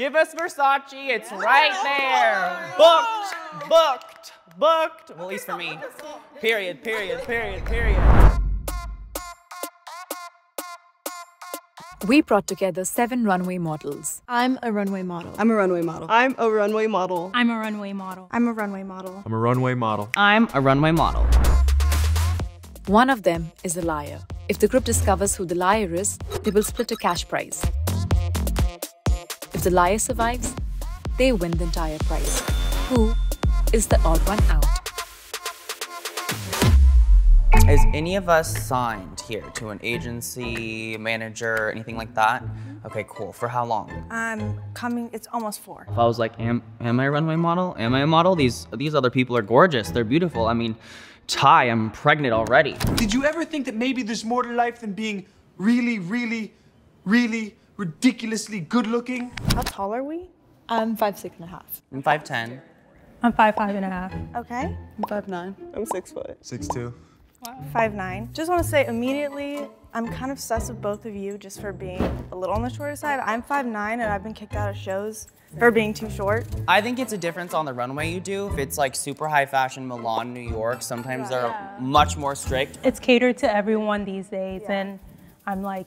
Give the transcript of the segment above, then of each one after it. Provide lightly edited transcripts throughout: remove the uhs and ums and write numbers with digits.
Give us Versace, it's right there. Booked, booked, booked. Well, at least for me. Period, period, period, period. We brought together 7 runway models. I'm a runway model. I'm a runway model. I'm a runway model. I'm a runway model. I'm a runway model. I'm a runway model. I'm a runway model. One of them is a liar. If the group discovers who the liar is, they will split a cash prize. If the liar survives, they win the entire prize. Who is the odd one out? Is any of us signed here to an agency, manager, anything like that? Okay, cool. For how long? I'm coming, it's almost 4. If I was like, am I a runway model? Am I a model? These other people are gorgeous. They're beautiful. I mean, Ty, I'm pregnant already. Did you ever think that maybe there's more to life than being really, really, really ridiculously good looking? How tall are we? I'm 5'6.5". I'm 5'10". I'm 5'5.5". Okay. I'm 5'9". I'm 6'0". 6'2". Wow. 5'9". Just want to say immediately, I'm kind of sus of both of you just for being a little on the shorter side. I'm 5'9" and I've been kicked out of shows for being too short. I think it's a difference on the runway you do. If it's like super high fashion Milan, New York, sometimes they're much more strict. It's catered to everyone these days, and I'm like,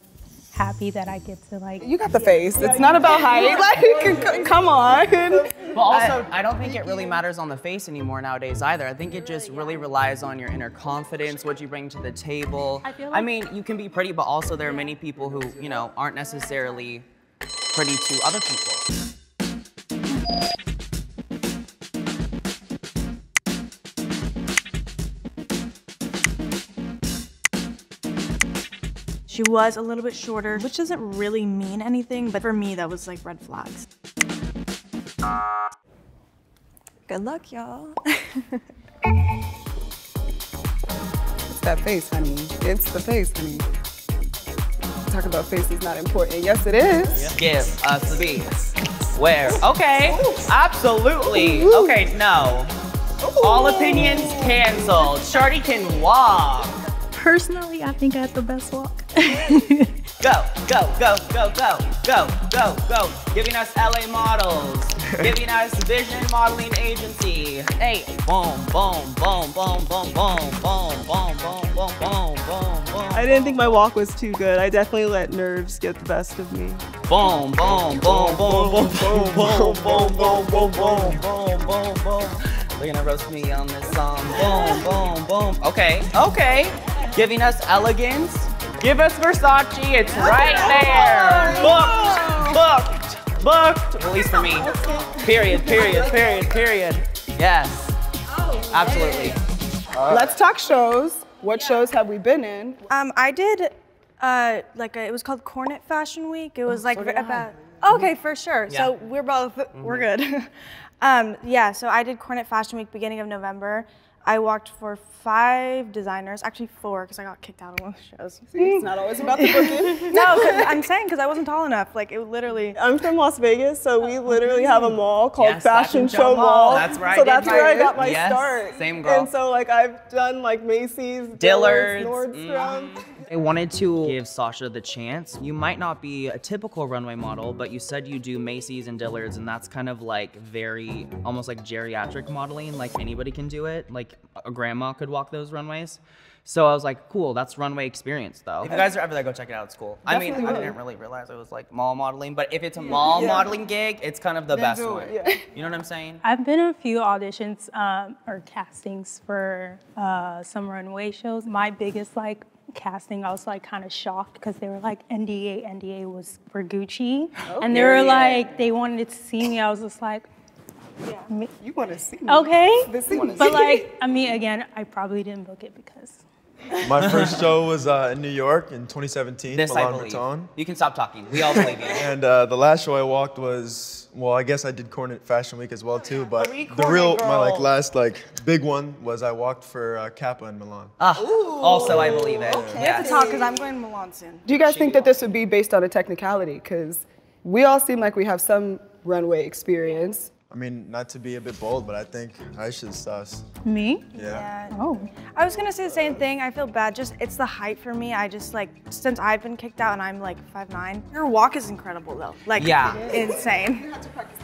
happy that I get to like... You got the face. It's not about height. Like, come on. But also, I don't think it really matters on the face anymore nowadays either. I think it just really relies on your inner confidence, what you bring to the table. I mean, you can be pretty, but also there are many people who, you know, aren't necessarily pretty to other people. She was a little bit shorter, which doesn't really mean anything, but for me, that was like red flags. Good luck, y'all. It's that face, honey. It's the face, honey. Talk about face is not important. Yes, it is. Give us these. Where? Okay. Ooh. Absolutely. Ooh. Okay, no. Ooh. All opinions canceled. Shardy can walk. Personally, I think I have the best walk. Go, go, go, go, go, go, go, go. Giving us LA Models. Giving us Vision Modeling Agency. Hey, boom, boom, boom, boom, boom, boom, boom, boom, boom, boom, boom, boom, boom. I didn't think my walk was too good. I definitely let nerves get the best of me. Boom, boom, boom, boom, boom, boom, boom, boom, boom, boom, boom, boom, boom, boom. They're gonna roast me on this song. Boom, boom, boom. Okay, okay. Giving us elegance. Give us Versace, it's right there. Booked, booked, booked. At least for me. Period, period, period, period. Yes, absolutely. Let's talk shows. What shows have we been in? I did, it was called Cornette Fashion Week. It was like about, okay, for sure. Yeah. So we're both, we're good. Yeah, so I did Cornette Fashion Week beginning of November. I walked for 5 designers, actually 4, because I got kicked out of one of the shows. See, it's not always about the booking. No, I'm saying because I wasn't tall enough. Like, it literally. I'm from Las Vegas, so we literally have a mall called Fashion Show Mall. That's right. So that's where I got my start. Same girl. And so, like, I've done like Macy's, Dillard's, Nordstrom. I wanted to give Sasha the chance. You might not be a typical runway model, but you said you do Macy's and Dillard's, and that's kind of like very, almost like geriatric modeling. Like anybody can do it. Like a grandma could walk those runways. So I was like, cool, that's runway experience though. If you guys are ever there, go check it out, it's cool. Definitely I didn't really realize it was like mall modeling, but if it's a mall modeling gig, it's kind of the best one. Yeah. You know what I'm saying? I've been in a few auditions or castings for some runway shows. My biggest like casting, I was like kind of shocked because they were like NDA, NDA was for Gucci. Okay. And they were like, they wanted to see me. I was just like, yeah. You want to see me. Okay. But like, I mean, again, I probably didn't book it because. My first show was in New York in 2017. This I believe. You can stop talking. We all believe you. And the last show I walked was, well, I guess I did Cornette Fashion Week as well too, but the real, my like last like big one was I walked for Cappa in Milan. Also, I believe it. Okay. We have to talk because I'm going to Milan soon. Do you guys think that this would be based on a technicality? Because we all seem like we have some runway experience. I mean, not to be a bit bold, but I think Aisha's sus. Me? Yeah. Oh. I was gonna say the same thing. I feel bad. Just, it's the height for me. I just like, since I've been kicked out and I'm like 5'9". Her walk is incredible though. Like, yeah. Insane.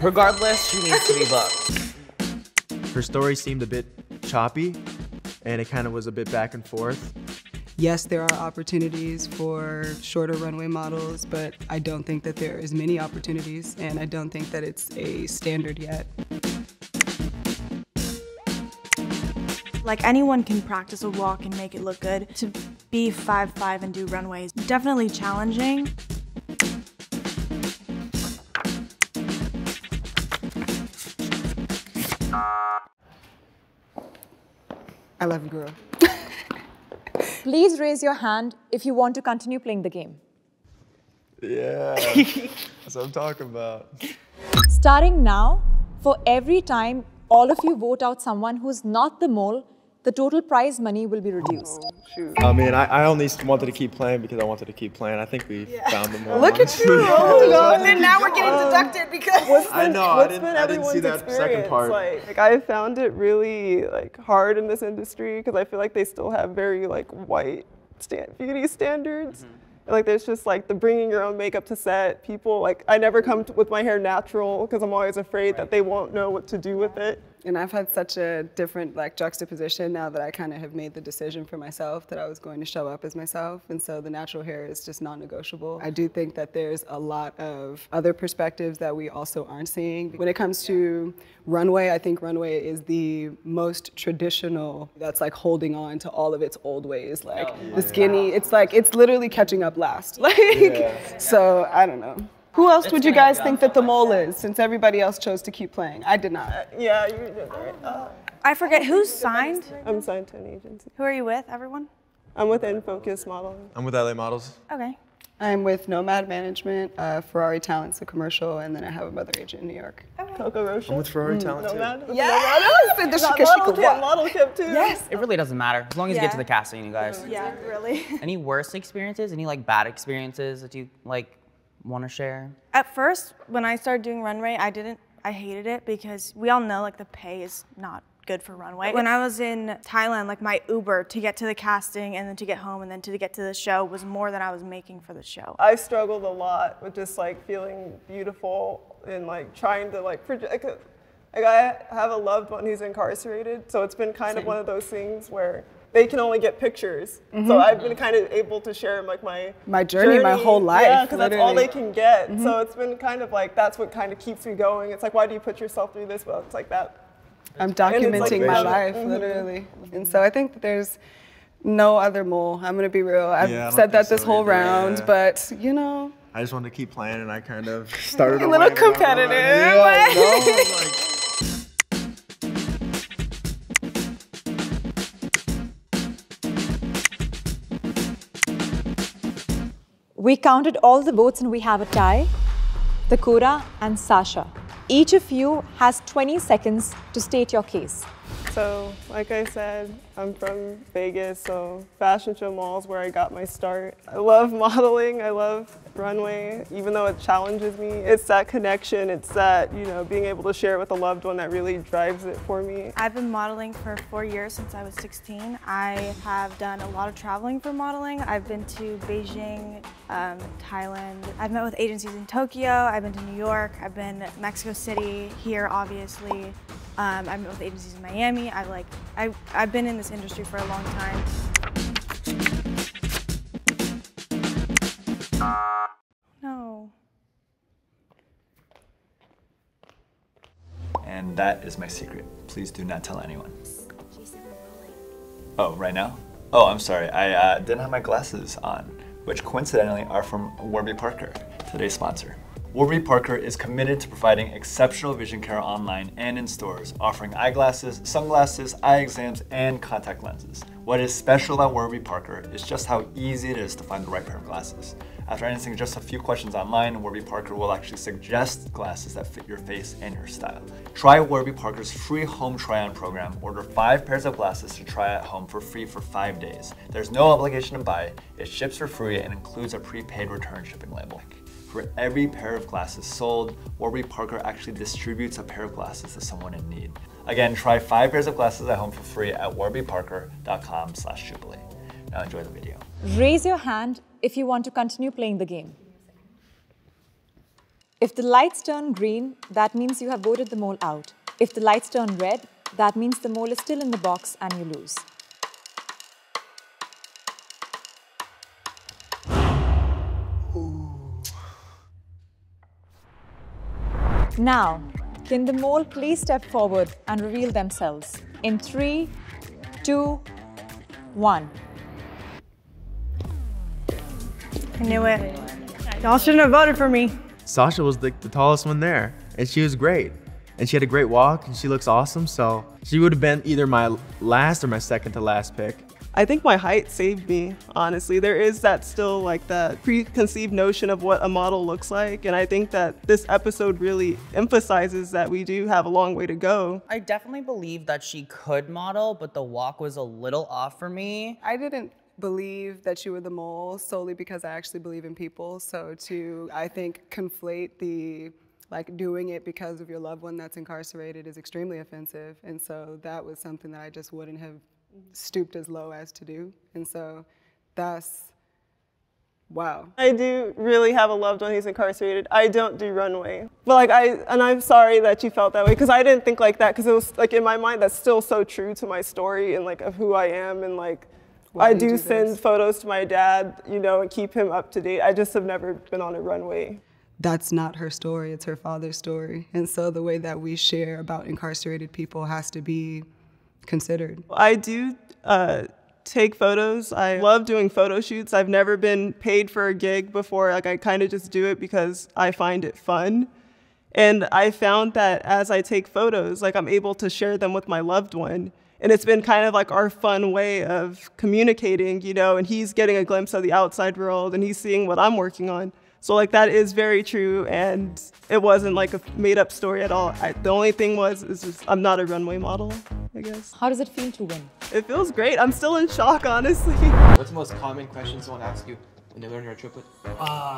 Regardless, she needs to be booked. Her story seemed a bit choppy and it kind of was a bit back and forth. Yes, there are opportunities for shorter runway models, but I don't think that there is many opportunities, and I don't think that it's a standard yet. Like, anyone can practice a walk and make it look good. To be 5'5" and do runways, definitely challenging. I love you, girl. Please raise your hand if you want to continue playing the game. Yeah, that's what I'm talking about. Starting now, for every time all of you vote out someone who's not the mole, the total prize money will be reduced. Oh, shoot. I mean, I only wanted to keep playing because I wanted to keep playing. I think we found the mole. Look at you! Oh, and then now we're getting deducted because... I didn't see that second part. Like, I found it really like hard in this industry because I feel like they still have very like white beauty standards. Mm-hmm. Like, there's just like the bringing your own makeup to set. People, like, I never come with my hair natural because I'm always afraid that they won't know what to do with it. And I've had such a different like juxtaposition now that I kind of have made the decision for myself that I was going to show up as myself. And so the natural hair is just non-negotiable. I do think that there's a lot of other perspectives that we also aren't seeing. When it comes to runway, I think runway is the most traditional that's like holding on to all of its old ways. Like the skinny, it's like, it's literally catching up last. Like, so I don't know. Who else would you guys think that the mole is, since everybody else chose to keep playing? I did not. Yeah, you did right. I forget, who's signed? I'm signed to an agency. Who are you with, everyone? I'm with InFocus Modeling. I'm with LA Models. Okay. I'm with Nomad Management, Ferrari Talents, a commercial, and then I have another agent in New York. Okay. Coco Rocha. I'm with Ferrari Talents, Nomad, too. Model Kip, too. Yes. It really doesn't matter, as long as you get to the casting, you guys. Yeah, really. Any worst experiences? Any, like, bad experiences that you, like, want to share? At first, when I started doing runway, I hated it because we all know like the pay is not good for runway. When I was in Thailand, like my Uber to get to the casting and then to get home and then to get to the show was more than I was making for the show. I struggled a lot with just like feeling beautiful and like trying to like project. Like, I have a loved one who's incarcerated, so it's been kind of one of those things where they can only get pictures. Mm-hmm. So I've been kind of able to share like my journey, my whole life. Yeah, because that's all they can get. Mm-hmm. So it's been kind of like, that's what kind of keeps me going. It's like, why do you put yourself through this? Well, it's like that. I'm documenting my life, literally. Mm-hmm. And so I think that there's no other mole. I'm gonna be real. I've said that this whole round, but you know. I just wanted to keep playing and I kind of started a little competitive. We counted all the votes and we have a tie. Takura and Sasha. Each of you has 20 seconds to state your case. So, like I said, I'm from Vegas, so Fashion Show Mall is where I got my start. I love modeling, I love runway, even though it challenges me. It's that connection, it's that, you know, being able to share with a loved one that really drives it for me. I've been modeling for 4 years since I was 16. I have done a lot of traveling for modeling. I've been to Beijing, Thailand. I've met with agencies in Tokyo, I've been to New York, I've been to Mexico City, here obviously. I've been with agencies in Miami. I've been in this industry for a long time. No. And that is my secret. Please do not tell anyone. Oh, right now? Oh, I'm sorry. I didn't have my glasses on, which coincidentally are from Warby Parker, today's sponsor. Warby Parker is committed to providing exceptional vision care online and in stores, offering eyeglasses, sunglasses, eye exams, and contact lenses. What is special about Warby Parker is just how easy it is to find the right pair of glasses. After answering just a few questions online, Warby Parker will actually suggest glasses that fit your face and your style. Try Warby Parker's free home try-on program. Order 5 pairs of glasses to try at home for free for 5 days. There's no obligation to buy, it ships for free, and includes a prepaid return shipping label. For every pair of glasses sold, Warby Parker actually distributes a pair of glasses to someone in need. Again, try 5 pairs of glasses at home for free at warbyparker.com/Jubilee. Now enjoy the video. Raise your hand if you want to continue playing the game. If the lights turn green, that means you have voted the mole out. If the lights turn red, that means the mole is still in the box and you lose. Now, can the mole please step forward and reveal themselves? In 3, 2, 1. I knew it. Y'all shouldn't have voted for me. Sasha was the tallest one there, and she was great. And she had a great walk, and she looks awesome, so she would have been either my last or my second to last pick. I think my height saved me, honestly. There is that still like that preconceived notion of what a model looks like, and I think that this episode really emphasizes that we do have a long way to go. I definitely believe that she could model, but the walk was a little off for me. I didn't believe that you were the mole solely because I actually believe in people, so to, I think, conflate the like doing it because of your loved one that's incarcerated is extremely offensive, and so that was something that I just wouldn't have stooped as low as to do, and so that's, wow. I do really have a loved one who's incarcerated. I don't do runway. But like I'm sorry that you felt that way, because I didn't think like that, because it was like in my mind that's still so true to my story and like of who I am, and like I do send photos to my dad, you know, and keep him up to date. I just have never been on a runway. That's not her story, it's her father's story. And so the way that we share about incarcerated people has to be considered. I do take photos. I love doing photo shoots. I've never been paid for a gig before. Like I kind of just do it because I find it fun. And I found that as I take photos, like I'm able to share them with my loved one. And it's been kind of like our fun way of communicating, you know, and he's getting a glimpse of the outside world and he's seeing what I'm working on. So like that is very true, and it wasn't like a made up story at all. The only thing was just I'm not a runway model, I guess. How does it feel to win? It feels great. I'm still in shock, honestly. What's the most common question someone asks you when they learn you're a triplet?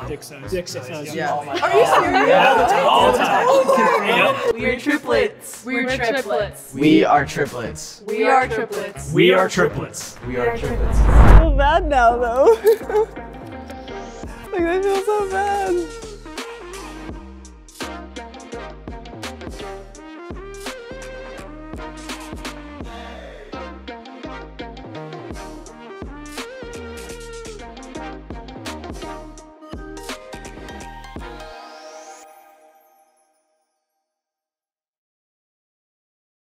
Dick size. Dick size. Yeah. Oh my God. Are you serious? Yeah. All the time. Oh, we are triplets. We are triplets. We are triplets. We are triplets. We are triplets. We are triplets. I feel bad now though. Like, I feel so bad.